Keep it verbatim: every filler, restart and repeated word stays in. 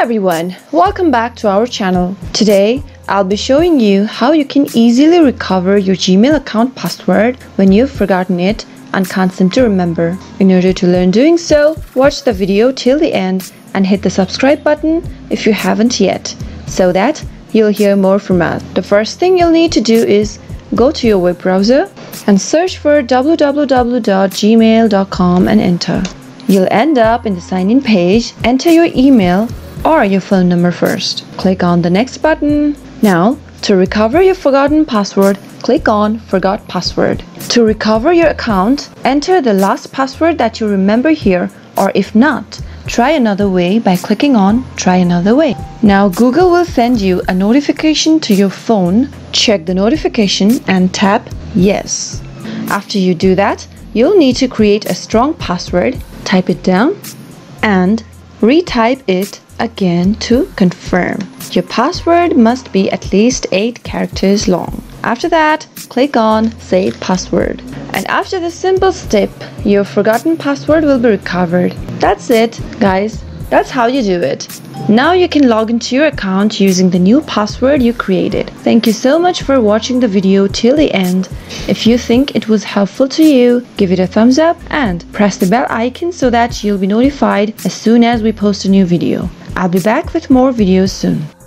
Hello everyone, welcome back to our channel. Today I'll be showing you how you can easily recover your Gmail account password when you've forgotten it and can't seem to remember. In order to learn doing so, watch the video till the end and hit the subscribe button if you haven't yet, so that you'll hear more from us. The first thing you'll need to do is go to your web browser and search for w w w dot gmail dot com and enter. You'll end up in the sign-in page. Enter your email or your phone number first. Click on the next button. Now, to recover your forgotten password, click on Forgot Password. To recover your account, enter the last password that you remember here, or if not, try another way by clicking on Try Another Way. Now, Google will send you a notification to your phone. Check the notification and tap Yes. After you do that, you'll need to create a strong password, type it down, and retype it again to confirm. Your password must be at least eight characters long. After that, click on Save Password. And after this simple step, your forgotten password will be recovered. That's it, guys. That's how you do it. Now you can log into your account using the new password you created. Thank you so much for watching the video till the end. If you think it was helpful to you, give it a thumbs up and press the bell icon so that you'll be notified as soon as we post a new video. I'll be back with more videos soon.